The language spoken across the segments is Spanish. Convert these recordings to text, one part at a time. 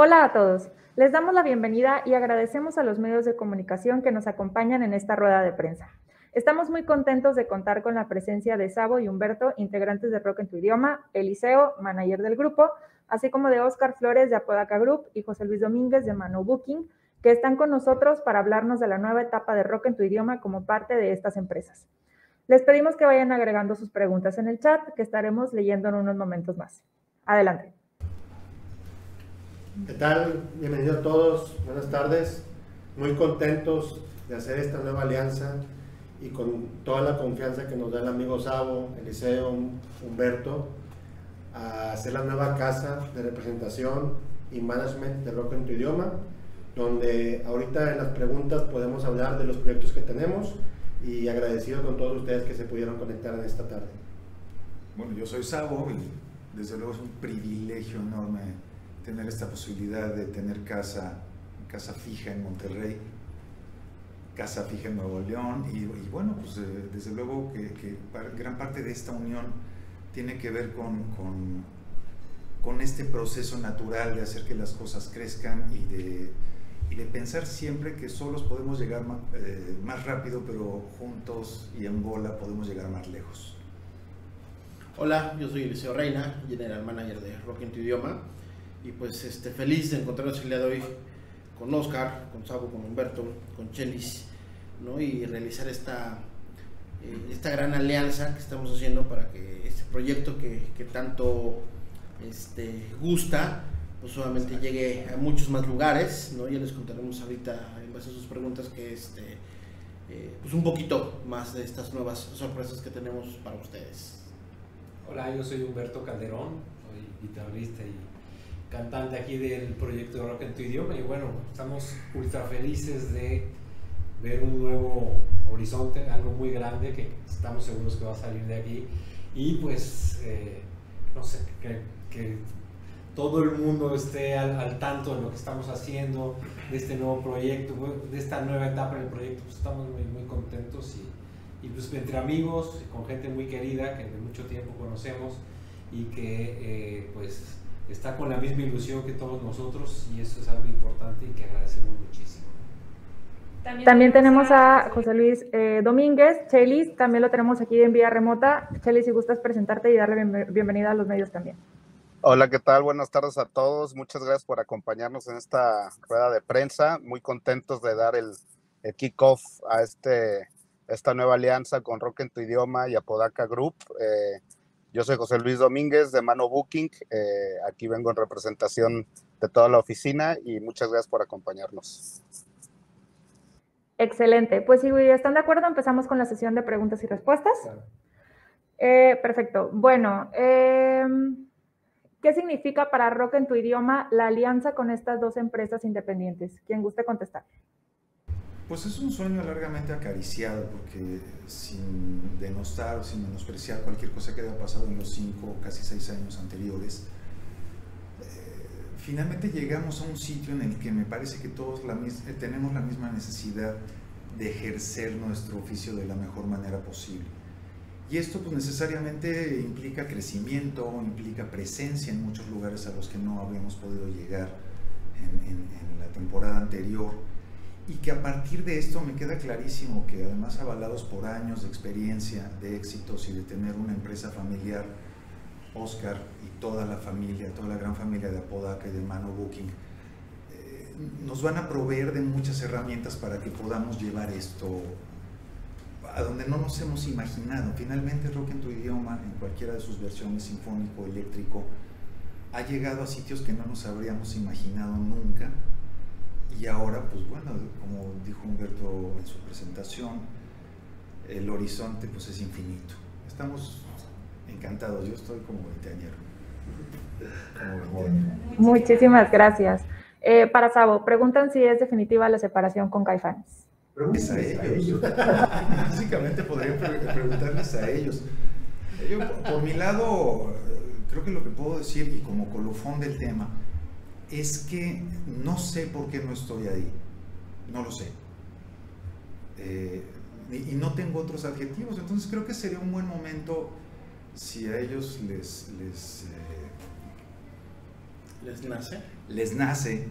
Hola a todos. Les damos la bienvenida y agradecemos a los medios de comunicación que nos acompañan en esta rueda de prensa. Estamos muy contentos de contar con la presencia de Sabo y Humberto, integrantes de Rock en tu idioma, Eliseo, manager del grupo, así como de Oscar Flores de Apodaca Group y José Luis Domínguez de Mano Booking, que están con nosotros para hablarnos de la nueva etapa de Rock en tu idioma como parte de estas empresas. Les pedimos que vayan agregando sus preguntas en el chat, que estaremos leyendo en unos momentos más. Adelante. ¿Qué tal? Bienvenidos a todos. Buenas tardes. Muy contentos de hacer esta nueva alianza y con toda la confianza que nos da el amigo Sabo, Eliseo, Humberto, a hacer la nueva casa de representación y management de Rock en tu idioma, donde ahorita en las preguntas podemos hablar de los proyectos que tenemos, y agradecido con todos ustedes que se pudieron conectar en esta tarde. Bueno, yo soy Sabo y desde luego es un privilegio enorme tener esta posibilidad de tener casa fija en Monterrey, casa fija en Nuevo León, y bueno, pues desde luego que gran parte de esta unión tiene que ver con este proceso natural de hacer que las cosas crezcan y de pensar siempre que solos podemos llegar más rápido, pero juntos y en bola podemos llegar más lejos. Hola, yo soy Eliseo Reyna, General Manager de Rock en tu idioma, y pues feliz de encontrarnos el día de hoy con Oscar, con Sabo, con Humberto, con Chelis, ¿no? Y realizar esta gran alianza que estamos haciendo para que este proyecto que tanto gusta, pues obviamente llegue a muchos más lugares, ¿no? Ya les contaremos ahorita en base a sus preguntas que pues un poquito más de estas nuevas sorpresas que tenemos para ustedes. Hola, yo soy Humberto Calderón, soy guitarrista y cantante aquí del proyecto de Rock en tu idioma, y bueno, estamos ultra felices de ver un nuevo horizonte, algo muy grande que estamos seguros que va a salir de aquí, y pues no sé, que todo el mundo esté al tanto de lo que estamos haciendo, de este nuevo proyecto, de esta nueva etapa del proyecto. Pues estamos muy, muy contentos y pues entre amigos, con gente muy querida que de mucho tiempo conocemos y que pues está con la misma ilusión que todos nosotros, y eso es algo importante y que agradecemos muchísimo. También tenemos a José Luis Domínguez, Chelis, también lo tenemos aquí en vía remota. Chelis, si gustas presentarte y darle bienvenida a los medios también. Hola, ¿qué tal? Buenas tardes a todos. Muchas gracias por acompañarnos en esta rueda de prensa. Muy contentos de dar el kickoff a esta nueva alianza con Rock en tu idioma y Apodaca Group. Yo soy José Luis Domínguez de Mano Booking. Aquí vengo en representación de toda la oficina y muchas gracias por acompañarnos. Excelente. Pues si están de acuerdo, empezamos con la sesión de preguntas y respuestas. Claro. Perfecto. Bueno, ¿qué significa para Rock en tu idioma la alianza con estas dos empresas independientes? Quien guste contestar. Pues es un sueño largamente acariciado, porque sin denostar o sin menospreciar cualquier cosa que haya pasado en los 5, casi 6 años anteriores, finalmente llegamos a un sitio en el que me parece que todos tenemos la misma necesidad de ejercer nuestro oficio de la mejor manera posible. Y esto pues necesariamente implica crecimiento, implica presencia en muchos lugares a los que no habíamos podido llegar en la temporada anterior, y que a partir de esto me queda clarísimo que además avalados por años de experiencia, de éxitos y de tener una empresa familiar, Oscar y toda la familia, toda la gran familia de Apodaca y de Mano Booking, nos van a proveer de muchas herramientas para que podamos llevar esto a donde no nos hemos imaginado. Finalmente Rock en tu idioma, en cualquiera de sus versiones, sinfónico, eléctrico, ha llegado a sitios que no nos habríamos imaginado nunca, y ahora, pues bueno, como dijo Humberto en su presentación, el horizonte pues es infinito. Estamos encantados, yo estoy como veinteañero. Muchísimas gracias. Para Sabo, preguntan si es definitiva la separación con Caifanes. Es a ellos. Básicamente podría preguntarles a ellos. Yo, por mi lado, creo que lo que puedo decir, y como colofón del tema, es que no sé por qué no estoy ahí. No lo sé. Y no tengo otros adjetivos. Entonces creo que sería un buen momento si a ellos ¿Les nace? Les nace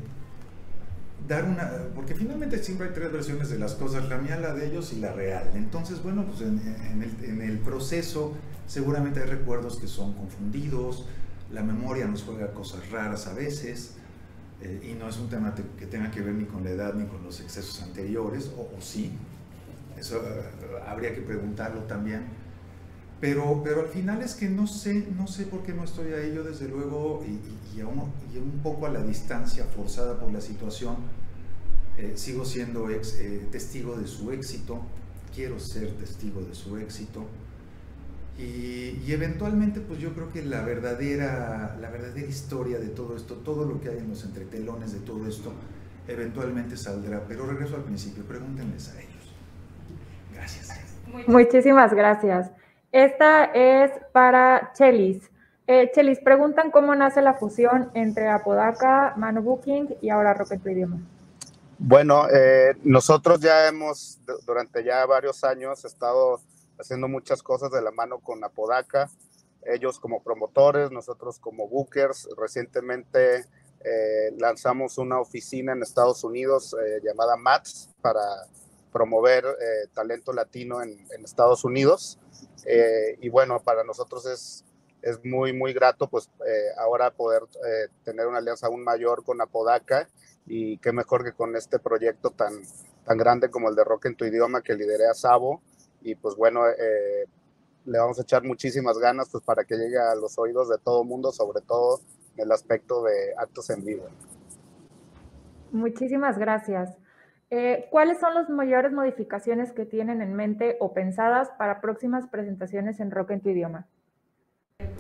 dar una, porque finalmente siempre hay tres versiones de las cosas, la mía, la de ellos y la real. Entonces, bueno, pues en el proceso seguramente hay recuerdos que son confundidos, la memoria nos juega cosas raras a veces, y no es un tema que tenga que ver ni con la edad ni con los excesos anteriores, o sí, eso habría que preguntarlo también, pero al final es que no sé por qué no estoy ahí yo, desde luego, y un poco a la distancia forzada por la situación, sigo siendo testigo de su éxito, quiero ser testigo de su éxito. Y eventualmente, pues yo creo que la verdadera historia de todo esto, todo lo que hay en los entretelones de todo esto, eventualmente saldrá. Pero regreso al principio, pregúntenles a ellos. Gracias. Muchísimas gracias. Esta es para Chelis. Chelis, preguntan cómo nace la fusión entre Apodaca, Mano Booking y ahora Rock en tu idioma. Bueno, nosotros ya hemos, durante ya varios años, estado haciendo muchas cosas de la mano con Apodaca, ellos como promotores, nosotros como bookers. Recientemente lanzamos una oficina en Estados Unidos llamada MATS para promover talento latino en Estados Unidos. Y bueno, para nosotros es muy, muy grato, pues ahora poder tener una alianza aún mayor con Apodaca, y qué mejor que con este proyecto tan grande como el de Rock en tu idioma, que lideré a Sabo. Y pues bueno, le vamos a echar muchísimas ganas, pues, para que llegue a los oídos de todo el mundo, sobre todo en el aspecto de actos en vivo. Muchísimas gracias. ¿Cuáles son las mayores modificaciones que tienen en mente o pensadas para próximas presentaciones en Rock en tu idioma?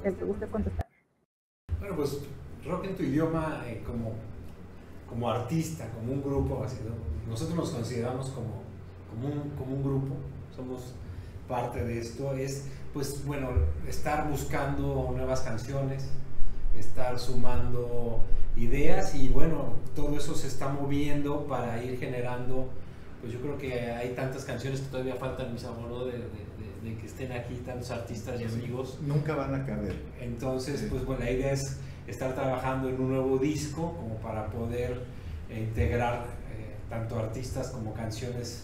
¿Les gusta contestar? Bueno, pues Rock en tu idioma, como artista, como un grupo, así, ¿no? Nosotros nos consideramos como un grupo. Somos parte de esto, es, pues bueno, estar buscando nuevas canciones, estar sumando ideas, y bueno, todo eso se está moviendo para ir generando, pues yo creo que hay tantas canciones que todavía faltan, mis amores, de que estén aquí tantos artistas y amigos. Nunca van a caber. Entonces, sí, pues bueno, la idea es estar trabajando en un nuevo disco como para poder integrar tanto artistas como canciones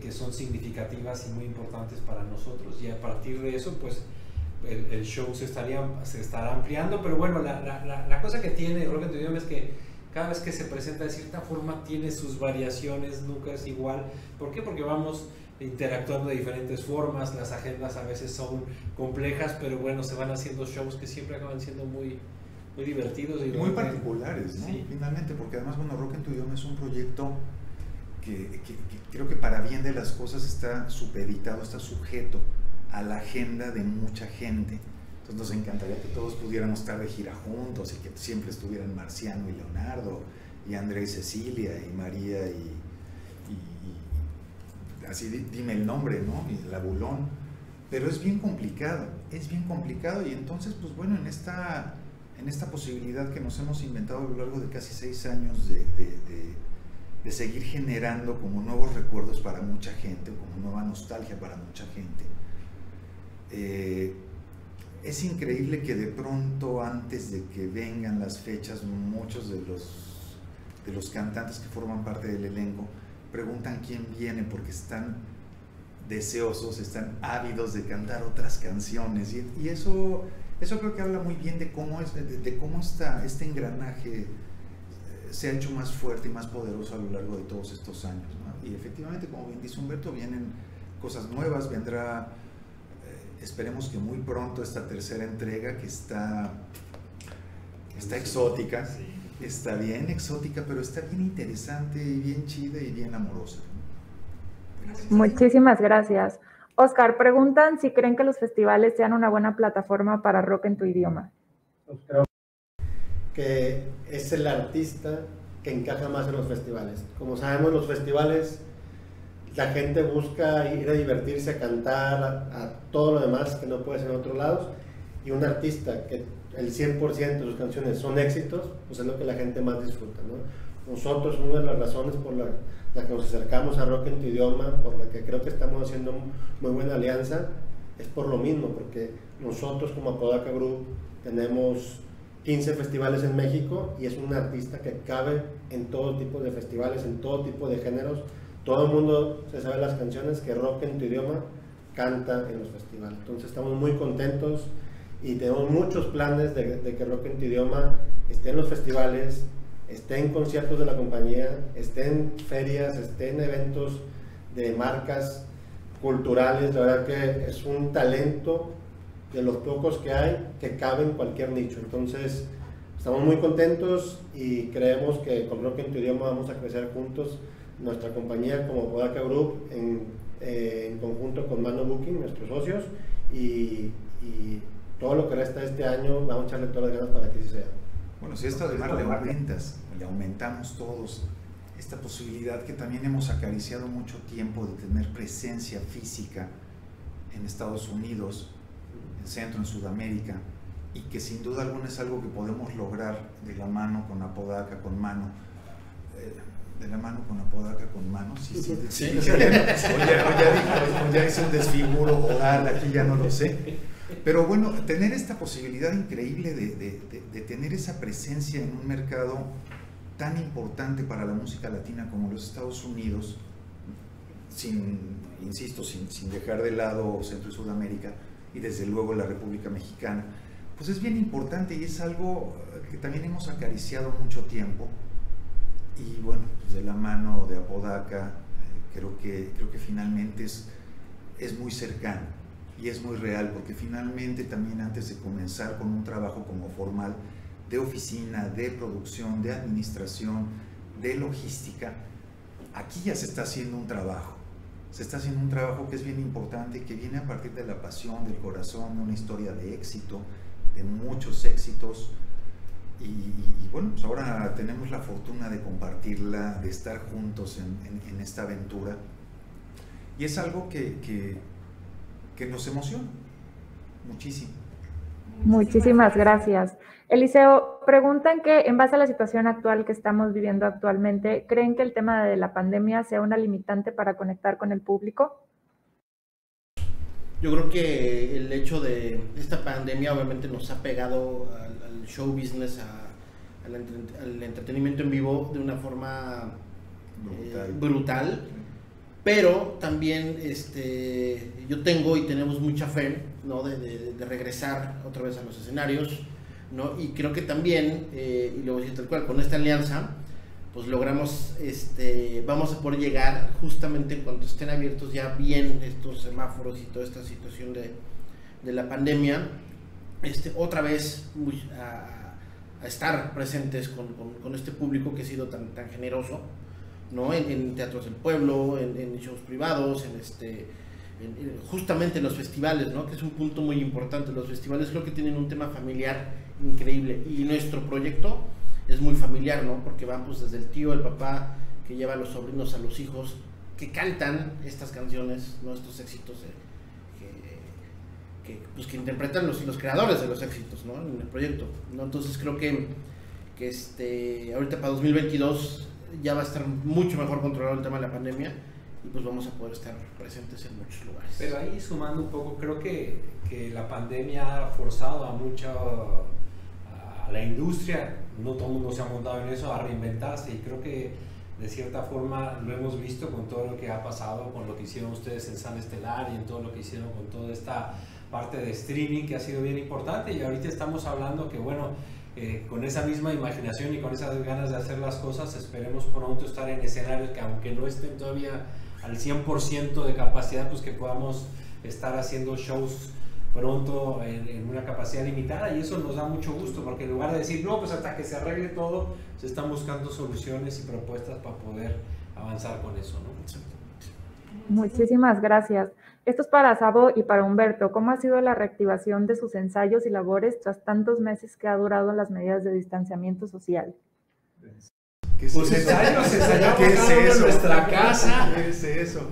que son significativas y muy importantes para nosotros, y a partir de eso, pues el show se estará ampliando. Pero bueno, la cosa que tiene Rock en tu idioma es que cada vez que se presenta de cierta forma tiene sus variaciones, nunca es igual. ¿Por qué? Porque vamos interactuando de diferentes formas, las agendas a veces son complejas, pero bueno, se van haciendo shows que siempre acaban siendo muy, muy divertidos y muy particulares, ¿no? Sí. Finalmente, porque además, bueno, Rock en tu idioma es un proyecto que creo que, para bien de las cosas, está supeditado, está sujeto a la agenda de mucha gente. Entonces nos encantaría que todos pudiéramos estar de gira juntos, y que siempre estuvieran Marciano y Leonardo, y André y Cecilia, y María y así, dime el nombre, ¿no? Y el abulón. Pero es bien complicado, y entonces, pues bueno, en esta posibilidad que nos hemos inventado a lo largo de casi 6 años de seguir generando como nuevos recuerdos para mucha gente, como nueva nostalgia para mucha gente. Es increíble que de pronto, antes de que vengan las fechas, muchos de los cantantes que forman parte del elenco preguntan quién viene, porque están deseosos, están ávidos de cantar otras canciones, y eso creo que habla muy bien de cómo es, de cómo está este engranaje. Se ha hecho más fuerte y más poderoso a lo largo de todos estos años, ¿no? Y efectivamente, como bien dice Humberto, vienen cosas nuevas, vendrá, esperemos que muy pronto, esta tercera entrega, que está exótica, sí. Está bien exótica, pero está bien interesante y bien chida y bien amorosa. Gracias. Muchísimas gracias. Oscar, preguntan si creen que los festivales sean una buena plataforma para Rock en tu idioma. Oscar, que es el artista que encaja más en los festivales. Como sabemos, los festivales, la gente busca ir a divertirse, a cantar, a todo lo demás que no puede ser en otros lados, y un artista que el 100% de sus canciones son éxitos, pues es lo que la gente más disfruta, ¿no? Nosotros, una de las razones por la que nos acercamos a Rock en tu idioma, por la que creo que estamos haciendo muy buena alianza, es por lo mismo, porque nosotros como Apodaca Group tenemos 15 festivales en México y es un artista que cabe en todo tipo de festivales, en todo tipo de géneros. Todo el mundo se sabe las canciones que Rock en tu Idioma canta en los festivales. Entonces estamos muy contentos y tenemos muchos planes de que Rock en tu Idioma esté en los festivales, esté en conciertos de la compañía, esté en ferias, esté en eventos de marcas culturales. La verdad que es un talento de los pocos que hay, que cabe en cualquier nicho. Entonces estamos muy contentos y creemos que con Rock en tu Idioma vamos a crecer juntos. Nuestra compañía como Apodaca Group en conjunto con Mano Booking, nuestros socios, y todo lo que resta este año vamos a echarle todas las ganas para que sí sea. Bueno, si esto además le aumentas, le aumentamos todos esta posibilidad que también hemos acariciado mucho tiempo de tener presencia física en Estados Unidos, en Centro, en Sudamérica, y que sin duda alguna es algo que podemos lograr de la mano con Apodaca, con Mano. De la mano con Apodaca, con Mano, sí. O ya hice un desfiguro oral, aquí ya no lo sé. Pero bueno, tener esta posibilidad increíble de tener esa presencia en un mercado tan importante para la música latina como los Estados Unidos, insisto, sin dejar de lado Centro y Sudamérica, y desde luego la República Mexicana, pues es bien importante y es algo que también hemos acariciado mucho tiempo. Y bueno, pues de la mano de Apodaca, creo que finalmente es muy cercano y es muy real, porque finalmente también antes de comenzar con un trabajo como formal de oficina, de producción, de administración, de logística, aquí ya se está haciendo un trabajo. Se está haciendo un trabajo que es bien importante, que viene a partir de la pasión, del corazón, una historia de éxito, de muchos éxitos. Y bueno, pues ahora tenemos la fortuna de compartirla, de estar juntos en esta aventura. Y es algo que nos emociona muchísimo. Muchísimas gracias. Eliseo, preguntan que en base a la situación actual que estamos viviendo actualmente, ¿creen que el tema de la pandemia sea una limitante para conectar con el público? Yo creo que el hecho de esta pandemia obviamente nos ha pegado al show business, al entretenimiento en vivo de una forma brutal, pero también yo tengo y tenemos mucha fe, ¿no? de regresar otra vez a los escenarios, ¿no? Y creo que también, y lo voy a decir tal cual, con esta alianza, pues logramos, vamos a poder llegar justamente cuando estén abiertos ya bien estos semáforos y toda esta situación de la pandemia, otra vez a estar presentes con este público que ha sido tan generoso, ¿no? En teatros del pueblo, en shows privados, justamente en los festivales, ¿no? Que es un punto muy importante. Los festivales creo que tienen un tema familiar increíble y nuestro proyecto es muy familiar, ¿no? Porque van pues desde el tío, el papá, que lleva a los sobrinos, a los hijos, que cantan estas canciones, ¿no? Estos éxitos que interpretan los creadores de los éxitos, ¿no? En el proyecto, ¿no? Entonces creo que ahorita para 2022 ya va a estar mucho mejor controlado el tema de la pandemia y pues vamos a poder estar presentes en muchos lugares. Pero ahí sumando un poco, creo que la pandemia ha forzado a mucha... la industria, no todo el mundo se ha montado en eso, a reinventarse, y creo que de cierta forma lo hemos visto con todo lo que ha pasado, con lo que hicieron ustedes en San Estelar y en todo lo que hicieron con toda esta parte de streaming que ha sido bien importante, y ahorita estamos hablando que bueno, con esa misma imaginación y con esas ganas de hacer las cosas, esperemos pronto estar en escenarios que aunque no estén todavía al 100% de capacidad, pues que podamos estar haciendo shows pronto en una capacidad limitada, y eso nos da mucho gusto, porque en lugar de decir no, pues hasta que se arregle todo, se están buscando soluciones y propuestas para poder avanzar con eso, ¿no? Muchísimas gracias. Esto es para Sabo y para Humberto. ¿Cómo ha sido la reactivación de sus ensayos y labores tras tantos meses que ha durado las medidas de distanciamiento social? Pues ensayamos en nuestra casa. ¿Qué es eso?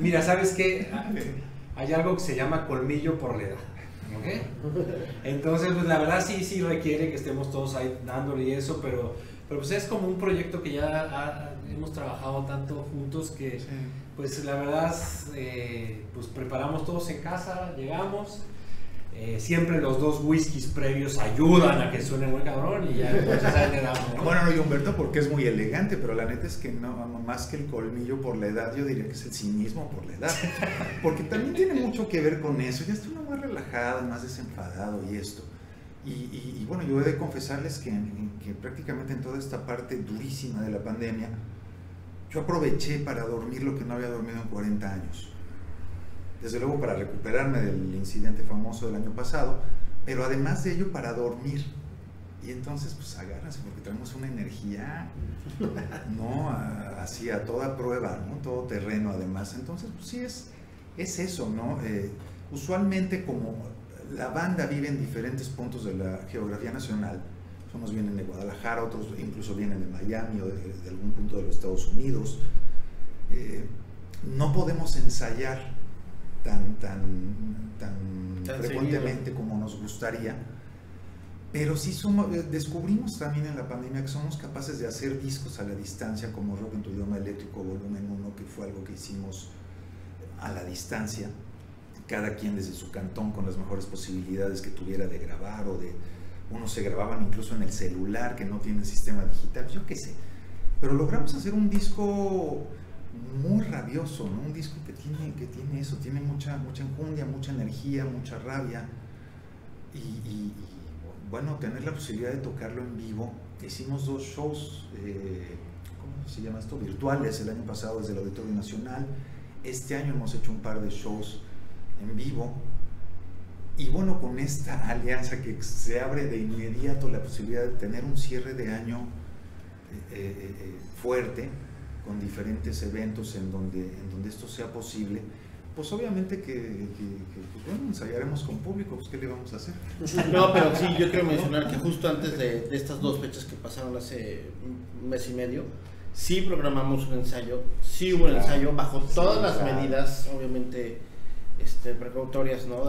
Mira, ¿sabes qué? Hay algo que se llama colmillo por la edad, ¿okay? Entonces, pues la verdad sí requiere que estemos todos ahí dándole eso, pero pues es como un proyecto que ya hemos trabajado tanto juntos que, sí, pues la verdad, pues preparamos todos en casa, llegamos, Siempre los dos whiskies previos ayudan a que suene muy cabrón y ya entonces ahí le damos, ¿no? Bueno, no, y Humberto porque es muy elegante, pero la neta es que no, más que el colmillo por la edad, yo diría que es el cinismo por la edad, porque también tiene mucho que ver con eso. Ya está uno más relajado, más desenfadado y esto. Y bueno, yo he de confesarles que prácticamente en toda esta parte durísima de la pandemia, yo aproveché para dormir lo que no había dormido en 40 años. Desde luego para recuperarme del incidente famoso del año pasado, pero además de ello para dormir. Y entonces pues agárrense porque traemos una energía, ¿no? Así a toda prueba, ¿no? Todo terreno además. Entonces pues sí es eso, ¿no? Usualmente como la banda vive en diferentes puntos de la geografía nacional, unos vienen de Guadalajara, otros incluso vienen de Miami o de algún punto de los Estados Unidos, no podemos ensayar tan frecuentemente seguido como nos gustaría, pero sí descubrimos también en la pandemia que somos capaces de hacer discos a la distancia, como Rock en tu Idioma Eléctrico Volumen 1, que fue algo que hicimos a la distancia, cada quien desde su cantón con las mejores posibilidades que tuviera de grabar o de... Unos se grababan incluso en el celular, que no tienen sistema digital, yo qué sé. Pero logramos hacer un disco muy rabioso, ¿no? Un disco que tiene eso, tiene mucha enjundia, mucha energía, mucha rabia. Y bueno, tener la posibilidad de tocarlo en vivo. Hicimos dos shows, ¿cómo se llama esto? Virtuales, el año pasado desde el Auditorio Nacional. Este año hemos hecho un par de shows en vivo. Y bueno, con esta alianza que se abre de inmediato la posibilidad de tener un cierre de año fuerte, con diferentes eventos en donde esto sea posible, pues obviamente que bueno, ensayaremos con público, pues ¿qué le vamos a hacer? No, pero sí, yo quiero mencionar que justo antes de estas dos fechas que pasaron hace un mes y medio, sí programamos un ensayo, sí hubo un ensayo bajo todas las medidas, obviamente... precautorias, ¿no?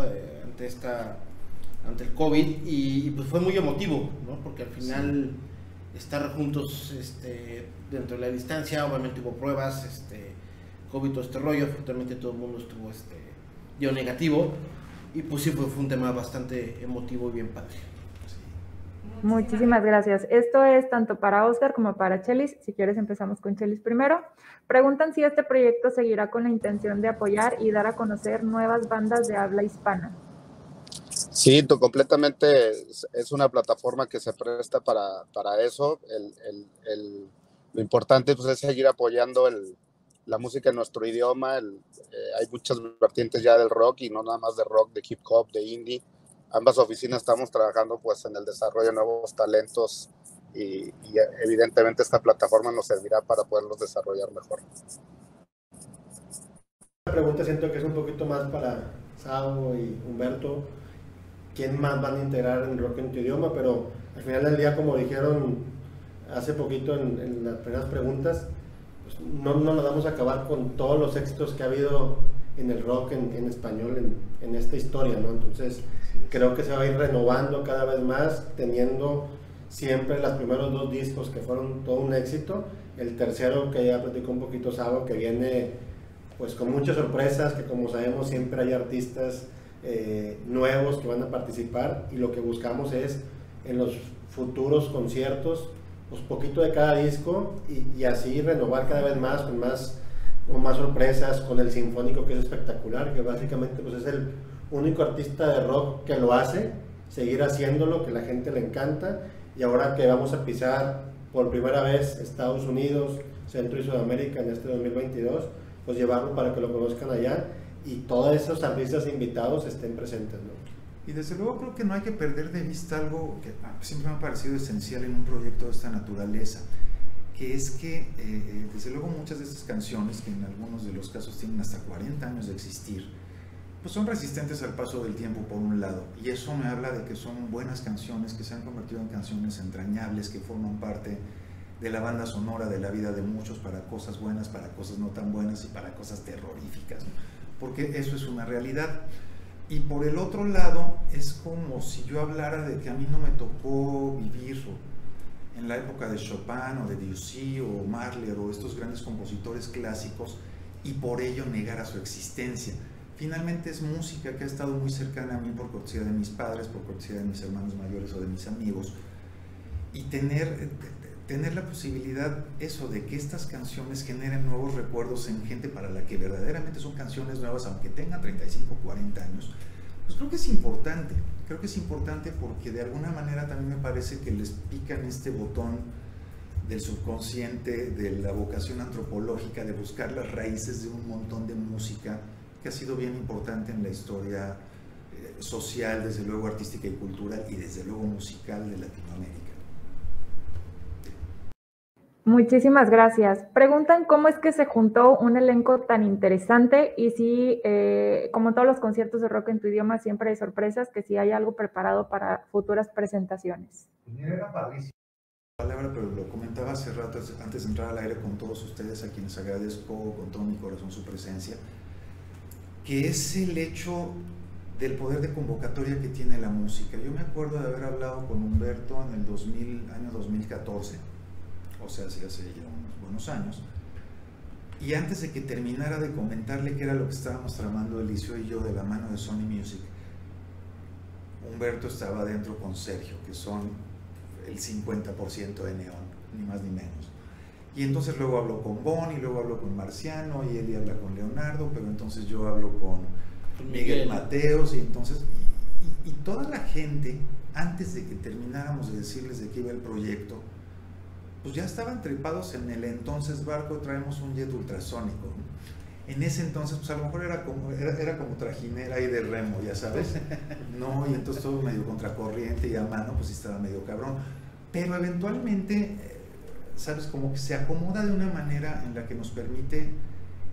Ante el COVID y pues fue muy emotivo, ¿no? Porque al final sí, estar juntos dentro de la distancia, obviamente hubo pruebas, COVID, todo este rollo, afortunadamente todo el mundo estuvo dio negativo y pues sí fue un tema bastante emotivo y bien padre. Sí. Muchísimas gracias. Esto es tanto para Oscar como para Chelis. Si quieres empezamos con Chelis primero. Preguntan si este proyecto seguirá con la intención de apoyar y dar a conocer nuevas bandas de habla hispana. Sí, completamente es una plataforma que se presta para eso. Lo importante pues, es seguir apoyando la música en nuestro idioma. Hay muchas vertientes ya del rock y no nada más de rock, de hip hop, de indie. Ambas oficinas estamos trabajando pues, en el desarrollo de nuevos talentos y evidentemente esta plataforma nos servirá para poderlos desarrollar mejor. La pregunta siento que es un poquito más para Sabo y Humberto, ¿quién más van a integrar en Rock en tu Idioma? Pero al final del día, como dijeron hace poquito en las primeras preguntas, pues no nos vamos a acabar con todos los éxitos que ha habido en el rock en español en esta historia, ¿no? Entonces creo que se va a ir renovando cada vez más, teniendo siempre los primeros dos discos que fueron todo un éxito, el tercero que ya platicó un poquito Sabo, que viene pues con muchas sorpresas, que como sabemos siempre hay artistas nuevos que van a participar y lo que buscamos es en los futuros conciertos pues poquito de cada disco y así renovar cada vez más con más sorpresas, con el sinfónico que es espectacular, que básicamente pues es el único artista de rock que lo hace, seguir haciéndolo, que la gente le encanta, y ahora que vamos a pisar por primera vez Estados Unidos, Centro y Sudamérica en este 2022, pues llevarlo para que lo conozcan allá y todos esos artistas invitados estén presentes, ¿no? Y desde luego creo que no hay que perder de vista algo que siempre me ha parecido esencial en un proyecto de esta naturaleza, que es que desde luego muchas de estas canciones, que en algunos de los casos tienen hasta 40 años de existir, pues son resistentes al paso del tiempo por un lado, y eso me habla de que son buenas canciones, que se han convertido en canciones entrañables, que forman parte de la banda sonora de la vida de muchos, para cosas buenas, para cosas no tan buenas y para cosas terroríficas, ¿no? Porque eso es una realidad. Y por el otro lado, es como si yo hablara de que a mí no me tocó vivir en la época de Chopin o de Debussy o Mahler o estos grandes compositores clásicos y por ello negara su existencia. finalmente es música que ha estado muy cercana a mí por cortesía de mis padres, por cortesía de mis hermanos mayores o de mis amigos, y tener la posibilidad eso de que estas canciones generen nuevos recuerdos en gente para la que verdaderamente son canciones nuevas, aunque tengan 35 o 40 años, pues creo que es importante. Creo que es importante porque de alguna manera también me parece que les pican este botón del subconsciente, de la vocación antropológica, de buscar las raíces de un montón de música que ha sido bien importante en la historia social, desde luego artística y cultural, y desde luego musical de Latinoamérica. Muchísimas gracias. Preguntan cómo es que se juntó un elenco tan interesante y si, como todos los conciertos de Rock en tu idioma, siempre hay sorpresas, que si hay algo preparado para futuras presentaciones. Era padrísimo. Palabra, pero lo comentaba hace rato, antes de entrar al aire con todos ustedes, a quienes agradezco con todo mi corazón su presencia, que es el hecho del poder de convocatoria que tiene la música. Yo me acuerdo de haber hablado con Humberto en el año 2014, o sea, sí, hace ya unos buenos años, y antes de que terminara de comentarle qué era lo que estábamos tramando Eliseo y yo de la mano de Sony Music, Humberto estaba dentro con Sergio, que son el 50% de Neón, ni más ni menos. Y entonces luego habló con Bon, y luego habló con Marciano, y él habla con Leonardo, pero entonces yo hablo con Miguel Mateos, y entonces... Y toda la gente, antes de que termináramos de decirles de qué iba el proyecto, pues ya estaban trepados en el entonces barco, traemos un jet ultrasónico, ¿no? En ese entonces, pues a lo mejor era como trajinera ahí de remo, ya sabes, ¿no? Y entonces todo medio contracorriente y a mano, pues estaba medio cabrón. Pero eventualmente, ¿sabes? Como que se acomoda de una manera en la que nos permite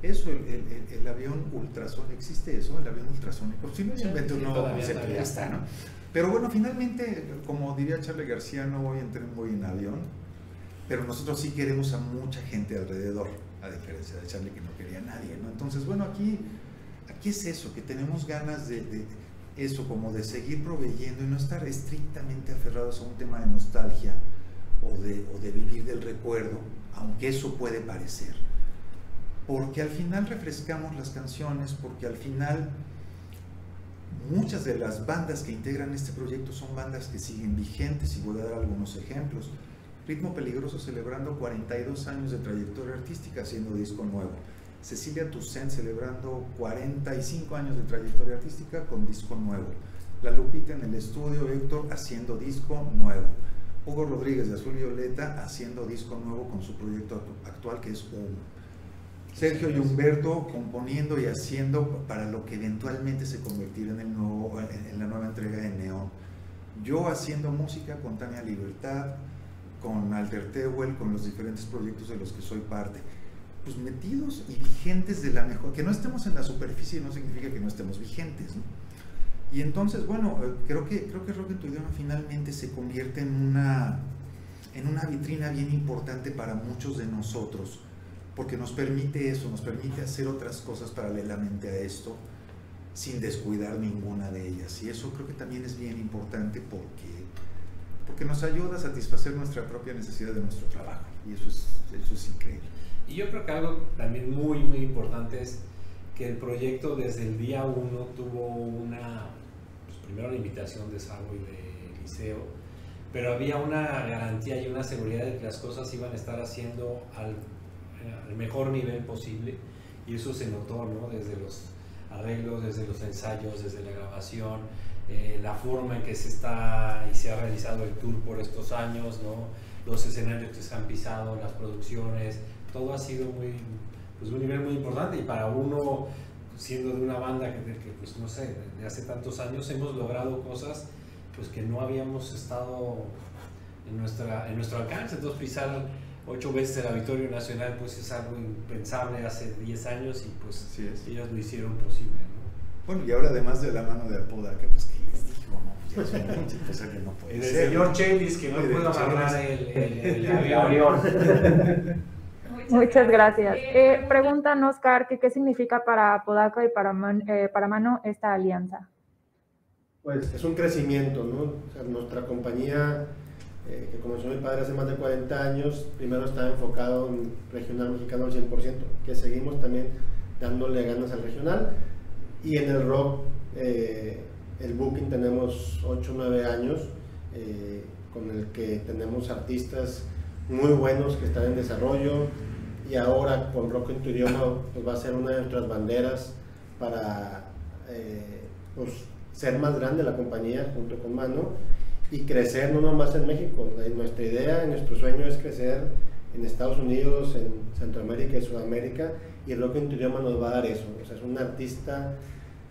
eso, el avión ultrasónico. ¿Existe eso, el avión ultrasónico? Si no, se inventó un nuevo concepto, ya está, ¿no? Pero bueno, finalmente, como diría Charlie García, no voy en tren, voy en avión. Pero nosotros sí queremos a mucha gente alrededor, a diferencia de Charlie, que no quería a nadie, ¿no? Entonces, bueno, aquí es eso, que tenemos ganas de eso, como de seguir proveyendo y no estar estrictamente aferrados a un tema de nostalgia o de vivir del recuerdo, aunque eso puede parecer. Porque al final refrescamos las canciones, porque al final muchas de las bandas que integran este proyecto son bandas que siguen vigentes, y voy a dar algunos ejemplos. Ritmo Peligroso celebrando 42 años de trayectoria artística haciendo disco nuevo. Cecilia Toussaint celebrando 45 años de trayectoria artística con disco nuevo. La Lupita en el estudio, Héctor, haciendo disco nuevo. Hugo Rodríguez de Azul Violeta haciendo disco nuevo con su proyecto actual, que es Humo. Sergio y Humberto componiendo y haciendo para lo que eventualmente se convertirá en la nueva entrega de Neón. Yo haciendo música con Tania Libertad, con Alter Tewell, con los diferentes proyectos de los que soy parte, pues metidos y vigentes de la mejor, que no estemos en la superficie no significa que no estemos vigentes, ¿no? Y entonces, bueno, creo que Rock en tu idioma finalmente se convierte en una vitrina bien importante para muchos de nosotros, porque nos permite eso, nos permite hacer otras cosas paralelamente a esto, sin descuidar ninguna de ellas, y eso creo que también es bien importante porque nos ayuda a satisfacer nuestra propia necesidad de nuestro trabajo, y eso es increíble. Y yo creo que algo también muy, muy importante es que el proyecto desde el día uno tuvo primero la invitación de Sabo y de Eliseo, pero había una garantía y una seguridad de que las cosas iban a estar haciendo al mejor nivel posible, y eso se notó, ¿no? Desde los arreglos, desde los ensayos, desde la grabación, la forma en que se ha realizado el tour por estos años, ¿no? Los escenarios que se han pisado, las producciones, todo ha sido un nivel muy importante, y para uno, siendo de una banda que pues no sé, de hace tantos años hemos logrado cosas pues que no habíamos estado en nuestro alcance. Entonces pisar 8 veces el Auditorio Nacional pues es algo impensable hace 10 años, y pues ellos lo hicieron posible, ¿no? Bueno, y ahora además de la mano de Apodaca, pues que les digo, ¿no? Ya es una mucha cosa que no puede ser. El señor Chelis, que no puedo amarrar el avión. Muchas gracias. Preguntan, Oscar, que qué significa para Apodaca y para Mano esta alianza. Pues es un crecimiento, ¿no? O sea, nuestra compañía, que comenzó mi padre hace más de 40 años, primero estaba enfocado en regional mexicano al 100%, que seguimos también dándole ganas al regional. Y en el rock, el booking, tenemos 8 o 9 años con el que tenemos artistas muy buenos que están en desarrollo, y ahora con Rock en tu idioma pues va a ser una de nuestras banderas para pues, ser más grande la compañía junto con Mano y crecer no nomás en México. Nuestra idea, nuestro sueño es crecer en Estados Unidos, en Centroamérica y Sudamérica, y Rock en tu idioma nos va a dar eso. O sea, es un artista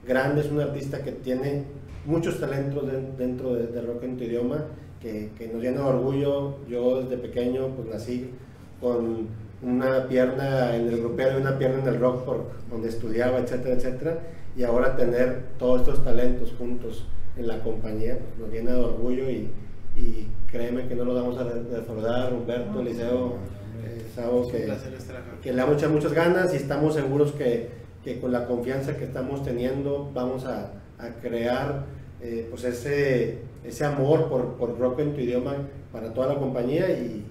grande, es un artista que tiene muchos talentos dentro de Rock en tu idioma, que nos llena de orgullo. Yo desde pequeño pues nací con una pierna en el grupero y una pierna en el rock por donde estudiaba, etcétera, etcétera, y ahora tener todos estos talentos juntos en la compañía pues nos llena de orgullo, y créeme que no lo vamos a defraudar. Humberto, Eliseo, Sabo, que le da muchas ganas, y estamos seguros que con la confianza que estamos teniendo vamos a crear pues ese amor por Rock en tu idioma para toda la compañía, y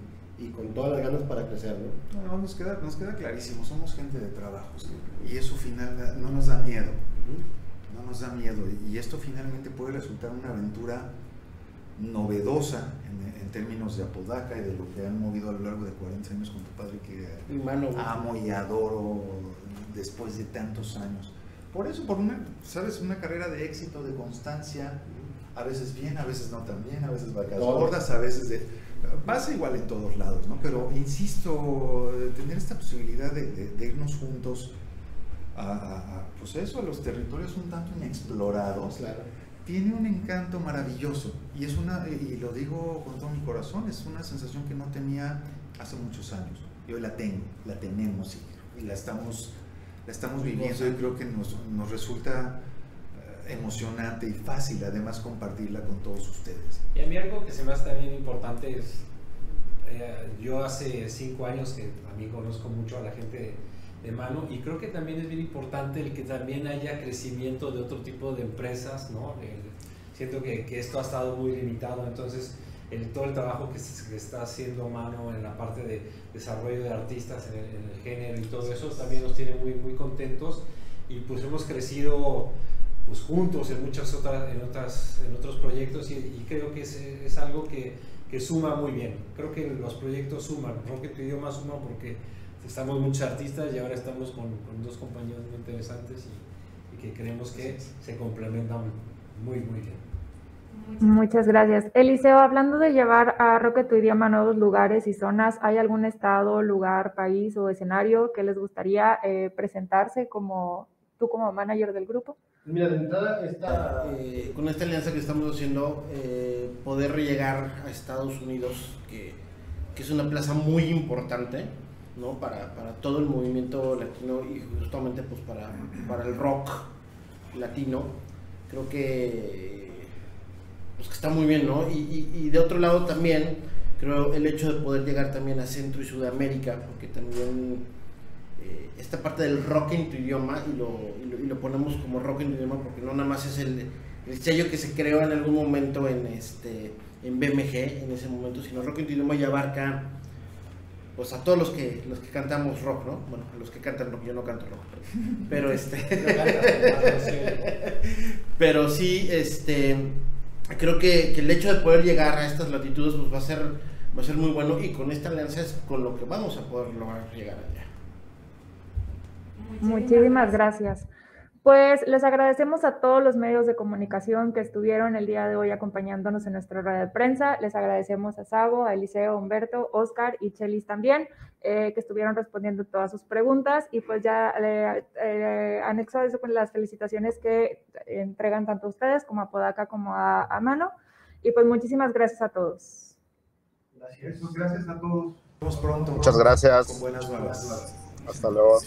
con todas las ganas para crecer, ¿no? No, nos queda clarísimo, somos gente de trabajo, ¿sí? Y eso final no nos da miedo, no nos da miedo, y esto finalmente puede resultar una aventura novedosa en términos de Apodaca y de lo que han movido a lo largo de 40 años con tu padre, que Mano amo y adoro después de tantos años. Por eso, por una, ¿sabes? Una carrera de éxito, de constancia, a veces bien, a veces no tan bien, a veces vacas gordas, a veces pasa igual en todos lados, ¿no? Pero insisto, tener esta posibilidad de irnos juntos pues eso, a los territorios un tanto inexplorados, claro, tiene un encanto maravilloso, y es una, y lo digo con todo mi corazón, es una sensación que no tenía hace muchos años. Yo la tengo, la tenemos, y la estamos viviendo, y creo que nos resulta emocionante y fácil además compartirla con todos ustedes. Y a mí algo que se me hace también importante es, yo hace 5 años que también conozco mucho a la gente de Mano, y creo que también es bien importante el que también haya crecimiento de otro tipo de empresas, ¿no? Siento que esto ha estado muy limitado, entonces todo el trabajo que está haciendo Mano en la parte de desarrollo de artistas en el género y todo eso también nos tiene muy contentos, y pues hemos crecido pues juntos en muchas otros proyectos, y creo que es algo que suma muy bien. Creo que los proyectos suman, Rock en tu idioma suma porque estamos muchos artistas y ahora estamos con 2 compañeros muy interesantes, y que creemos que se complementan muy bien. Muchas gracias. Eliseo, hablando de llevar a Rock en tu idioma a nuevos lugares y zonas, ¿hay algún estado, lugar, país o escenario que les gustaría presentarse como manager del grupo? Mira, de entrada, con esta alianza que estamos haciendo, poder llegar a Estados Unidos, que es una plaza muy importante, ¿no? Para todo el movimiento latino, y justamente pues para el rock latino, creo que, pues, que está muy bien, ¿no? Y de otro lado también, creo el hecho de poder llegar también a Centro y Sudamérica, porque también esta parte del rock en tu idioma, y lo ponemos como rock en tu idioma porque no nada más es el sello que se creó en algún momento en BMG en ese momento, sino Rock en tu idioma ya abarca pues a todos los que cantamos rock, ¿no? Bueno, los que cantan rock, yo no canto rock, pero pero sí, creo que el hecho de poder llegar a estas latitudes pues va a ser muy bueno, y con esta alianza es con lo que vamos a poder lograr llegar allá. Muchísimas gracias. Pues les agradecemos a todos los medios de comunicación que estuvieron el día de hoy acompañándonos en nuestra rueda de prensa. Les agradecemos a Sabo, a Eliseo, Humberto, Oscar y Chelis también, que estuvieron respondiendo todas sus preguntas, y pues ya anexo a eso con las felicitaciones que entregan tanto a ustedes como a Apodaca como a Mano, y pues muchísimas gracias a todos. Gracias. Gracias a todos. Nos vemos pronto. Muchas gracias. Con buenas nuevas. Hasta luego.